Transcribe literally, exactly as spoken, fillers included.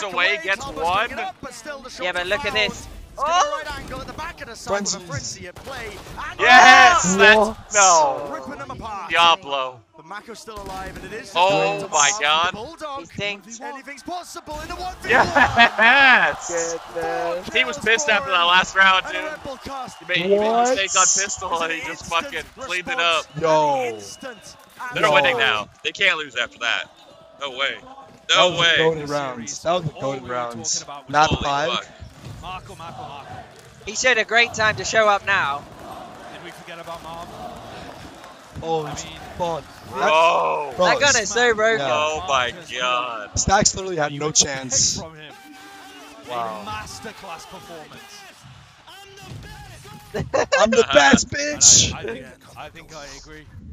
gets away, gets one. Up, but still yeah, but look at this. Oh! Yes! That's, no. Diablo. Still alive, and it is oh my god. Anything's possible in the one. Yes! He was pissed after that last round, dude. He made, he made mistakes on pistol and he just fucking cleaned it up. Yo. They're Yo. winning now. They can't lose after that. No way. No way. That was the golden rounds. That was the golden rounds. Not five. Markle, Markle, Markle. He said a great time to show up now. Did we forget about Markle? Oh, I mean, bro. Bro. bro. That gun is so broken. Yeah. Oh my god. Stacks literally had no chance. From him. Wow. A masterclass performance. I'm the best, I'm the best bitch. I, I, think, I think I agree.